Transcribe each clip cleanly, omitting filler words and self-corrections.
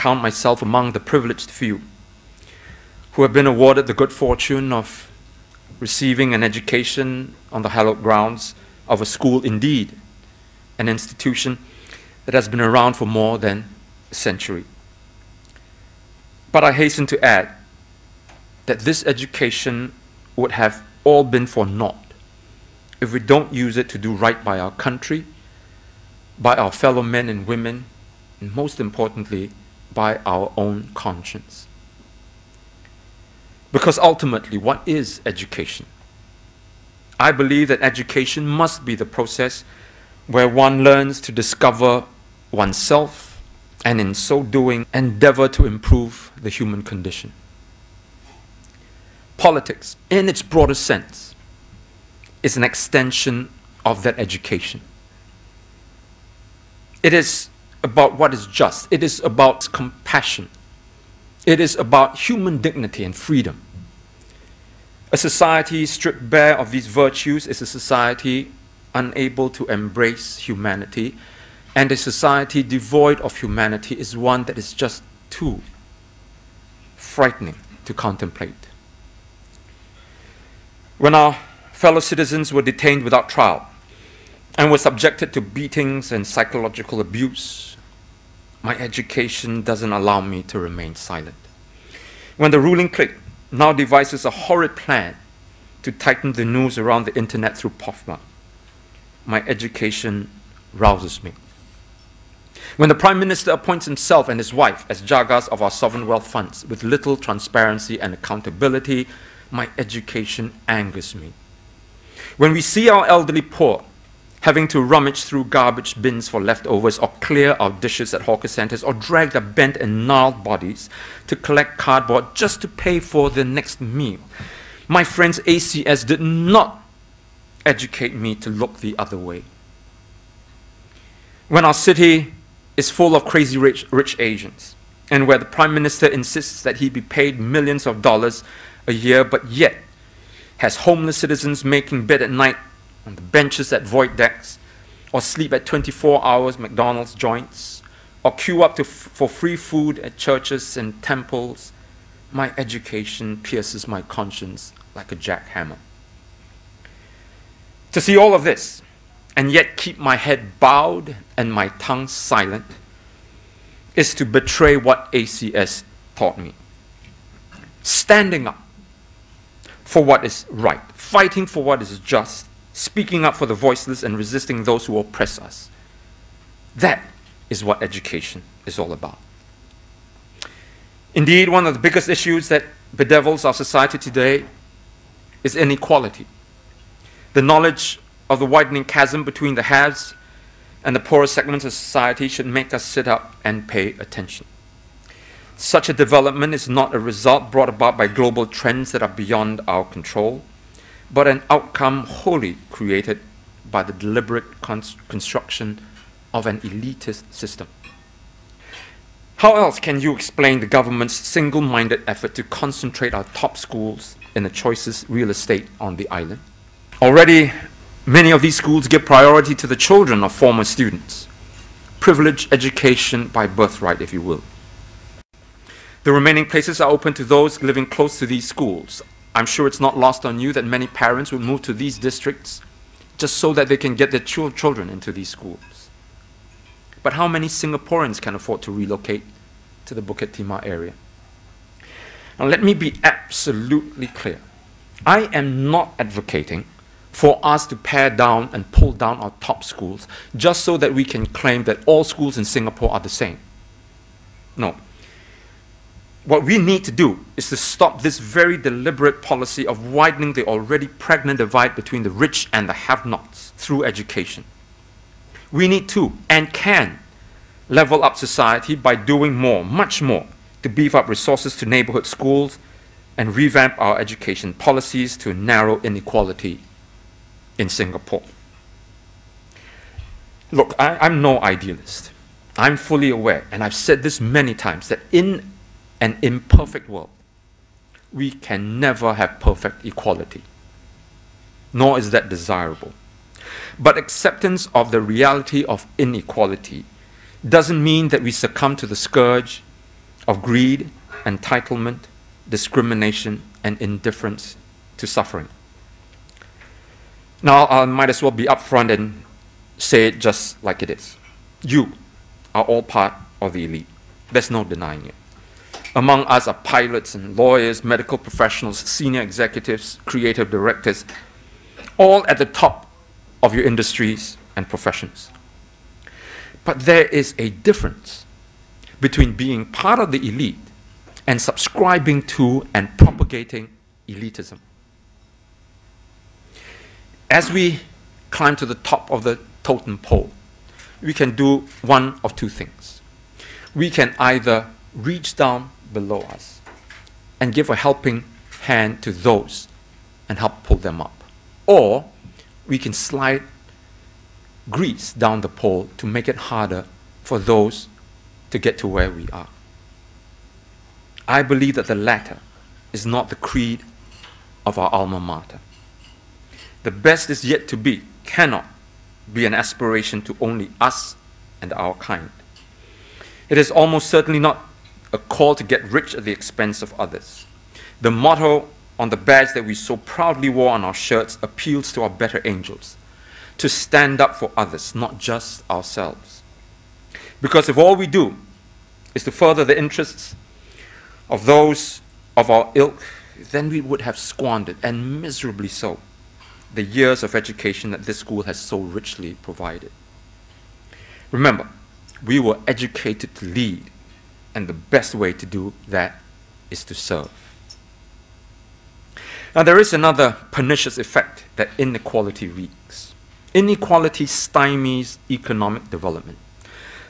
count myself among the privileged few who have been awarded the good fortune of receiving an education on the hallowed grounds of a school, indeed, an institution that has been around for more than a century. But I hasten to add that this education would have all been for naught if we don't use it to do right by our country, by our fellow men and women, and most importantly, by our own conscience. Because ultimately, what is education? I believe that education must be the process where one learns to discover oneself and in so doing endeavor to improve the human condition. Politics, in its broader sense, is an extension of that education. It is about what is just. It is about compassion. It is about human dignity and freedom. A society stripped bare of these virtues is a society unable to embrace humanity, and a society devoid of humanity is one that is just too frightening to contemplate. When our fellow citizens were detained without trial and were subjected to beatings and psychological abuse, my education doesn't allow me to remain silent. When the ruling clique now devises a horrid plan to tighten the noose around the internet through POFMA, my education rouses me. When the Prime Minister appoints himself and his wife as jagars of our sovereign wealth funds with little transparency and accountability, my education angers me. When we see our elderly poor having to rummage through garbage bins for leftovers, or clear our dishes at hawker centers, or drag their bent and gnarled bodies to collect cardboard just to pay for their next meal, my friends, ACS did not educate me to look the other way. When our city is full of crazy rich Asians, and where the Prime Minister insists that he be paid millions of dollars a year, but yet has homeless citizens making bed at night on the benches at void decks, or sleep at 24-hour McDonald's joints, or queue up for free food at churches and temples, my education pierces my conscience like a jackhammer. To see all of this, and yet keep my head bowed and my tongue silent, is to betray what ACS taught me. Standing up for what is right, fighting for what is just, speaking up for the voiceless, and resisting those who oppress us. That is what education is all about. Indeed, one of the biggest issues that bedevils our society today is inequality. The knowledge of the widening chasm between the haves and the poorer segments of society should make us sit up and pay attention. Such a development is not a result brought about by global trends that are beyond our control, but an outcome wholly created by the deliberate construction of an elitist system. How else can you explain the government's single-minded effort to concentrate our top schools in the choicest real estate on the island? Already, many of these schools give priority to the children of former students. Privileged education by birthright, if you will. The remaining places are open to those living close to these schools. I'm sure it's not lost on you that many parents would move to these districts just so that they can get their children into these schools. But how many Singaporeans can afford to relocate to the Bukit Timah area? Now, let me be absolutely clear. I am not advocating for us to pare down and pull down our top schools just so that we can claim that all schools in Singapore are the same. No. What we need to do is to stop this very deliberate policy of widening the already pregnant divide between the rich and the have-nots through education. We need to, and can, level up society by doing more, much more, to beef up resources to neighborhood schools and revamp our education policies to narrow inequality in Singapore. Look, I'm no idealist. I'm fully aware, and I've said this many times, that in an imperfect world, we can never have perfect equality, nor is that desirable. But acceptance of the reality of inequality doesn't mean that we succumb to the scourge of greed, entitlement, discrimination, and indifference to suffering. Now, I might as well be upfront and say it just like it is. You are all part of the elite. There's no denying it. Among us are pilots and lawyers, medical professionals, senior executives, creative directors, all at the top of your industries and professions. But there is a difference between being part of the elite and subscribing to and propagating elitism. As we climb to the top of the totem pole, we can do one of two things. We can either reach down below us and give a helping hand to those and help pull them up, or we can slide grease down the pole to make it harder for those to get to where we are. I believe that the latter is not the creed of our alma mater. The best is yet to be cannot be an aspiration to only us and our kind. It is almost certainly not a call to get rich at the expense of others. The motto on the badge that we so proudly wore on our shirts appeals to our better angels, to stand up for others, not just ourselves. Because if all we do is to further the interests of those of our ilk, then we would have squandered, and miserably so, the years of education that this school has so richly provided. Remember, we were educated to lead, and the best way to do that is to serve. Now, there is another pernicious effect that inequality wreaks. Inequality stymies economic development.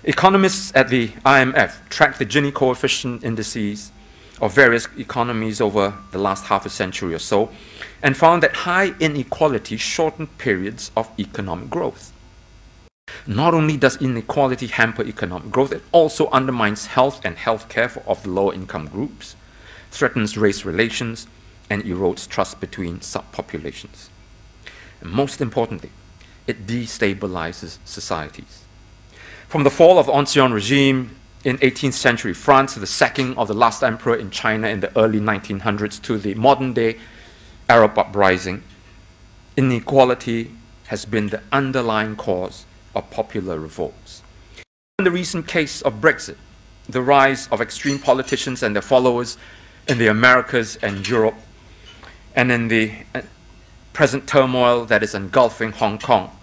Economists at the IMF track the Gini coefficient indices of various economies over the last half a century or so, and found that high inequality shortened periods of economic growth. Not only does inequality hamper economic growth, it also undermines health and healthcare of the lower income groups, threatens race relations, and erodes trust between subpopulations. And most importantly, it destabilizes societies. From the fall of the Ancien Regime in 18th century France, to the sacking of the last emperor in China in the early 1900s, to the modern-day Arab uprising, inequality has been the underlying cause of popular revolts. In the recent case of Brexit, the rise of extreme politicians and their followers in the Americas and Europe, and in the present turmoil that is engulfing Hong Kong,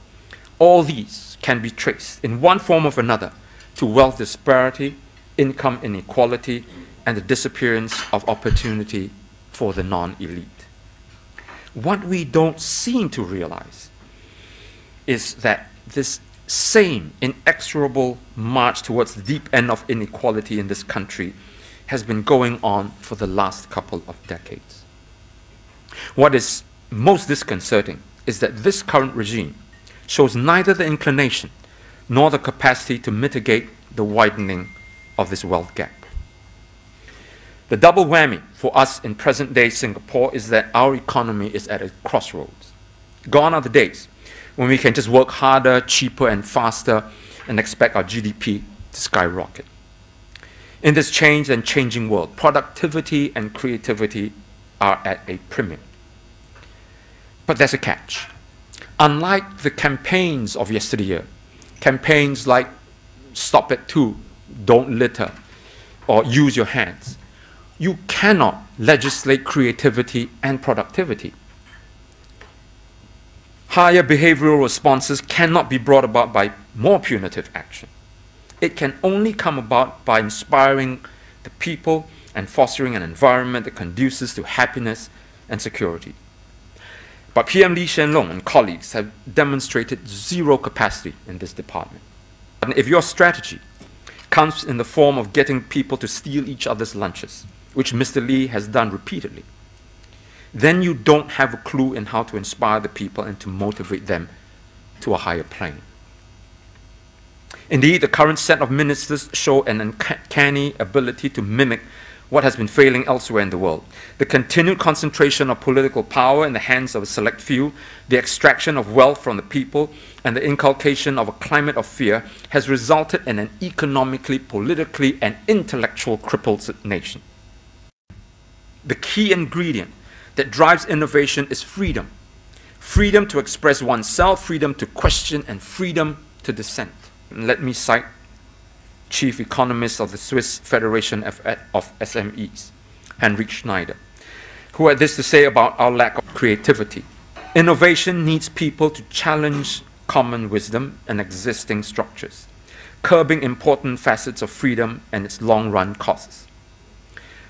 all these can be traced in one form or another to wealth disparity, income inequality, and the disappearance of opportunity for the non-elite. What we don't seem to realize is that this same inexorable march towards the deep end of inequality in this country has been going on for the last couple of decades. What is most disconcerting is that this current regime shows neither the inclination nor the capacity to mitigate the widening of this wealth gap. The double whammy for us in present-day Singapore is that our economy is at a crossroads. Gone are the days when we can just work harder, cheaper, and faster and expect our GDP to skyrocket. In this changed and changing world, productivity and creativity are at a premium. But there's a catch. Unlike the campaigns of yesteryear, campaigns like Stop at 2, Don't Litter, or Use Your Hands, you cannot legislate creativity and productivity. Higher behavioral responses cannot be brought about by more punitive action. It can only come about by inspiring the people and fostering an environment that conduces to happiness and security. But PM Lee Hsien Loong and colleagues have demonstrated zero capacity in this department. And if your strategy comes in the form of getting people to steal each other's lunches, which Mr. Lee has done repeatedly, then you don't have a clue in how to inspire the people and to motivate them to a higher plane. Indeed, the current set of ministers show an uncanny ability to mimic what has been failing elsewhere in the world. The continued concentration of political power in the hands of a select few, the extraction of wealth from the people, and the inculcation of a climate of fear has resulted in an economically, politically, and intellectually crippled nation. The key ingredient that drives innovation is freedom. Freedom to express oneself, freedom to question, and freedom to dissent. And let me cite Chief Economist of the Swiss Federation of SMEs, Henrik Schneider, who had this to say about our lack of creativity. Innovation needs people to challenge common wisdom and existing structures, curbing important facets of freedom and its long-run costs.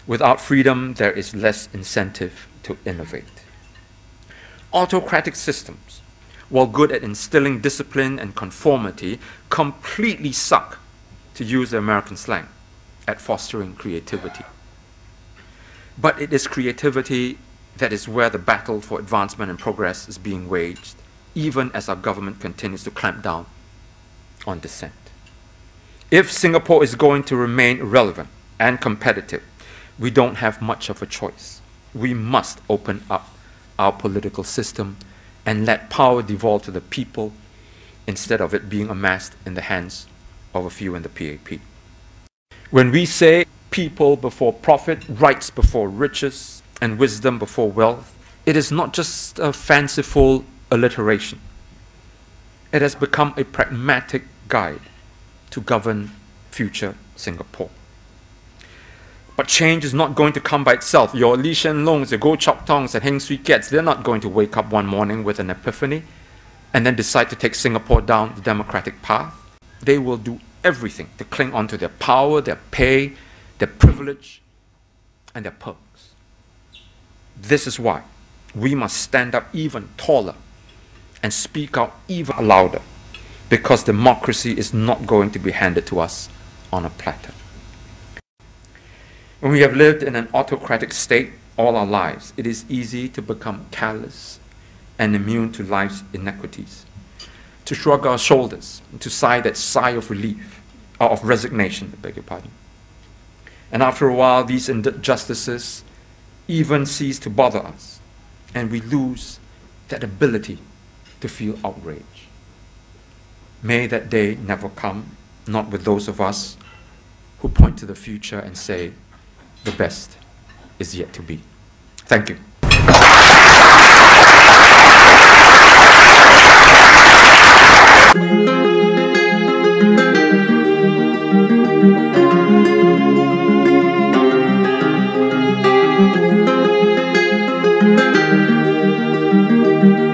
Without freedom, there is less incentive to innovate. Autocratic systems, while good at instilling discipline and conformity, completely suck, to use the American slang, at fostering creativity. But it is creativity that is where the battle for advancement and progress is being waged, even as our government continues to clamp down on dissent. If Singapore is going to remain relevant and competitive, we don't have much of a choice. We must open up our political system and let power devolve to the people instead of it being amassed in the hands of a few in the PAP. When we say people before profit, rights before riches, and wisdom before wealth, it is not just a fanciful alliteration. It has become a pragmatic guide to govern future Singapore. But change is not going to come by itself. Your Lee Hsien Loongs, your Goh Chok Tongs, and Heng Swee Keats, they're not going to wake up one morning with an epiphany and then decide to take Singapore down the democratic path. They will do everything to cling on to their power, their pay, their privilege, and their perks. This is why we must stand up even taller and speak out even louder, because democracy is not going to be handed to us on a platter. When we have lived in an autocratic state all our lives, it is easy to become callous and immune to life's inequities, to shrug our shoulders, and to sigh that sigh of relief, or of resignation, I beg your pardon. And after a while, these injustices even cease to bother us, and we lose that ability to feel outrage. May that day never come, not with those of us who point to the future and say, the best is yet to be. Thank you.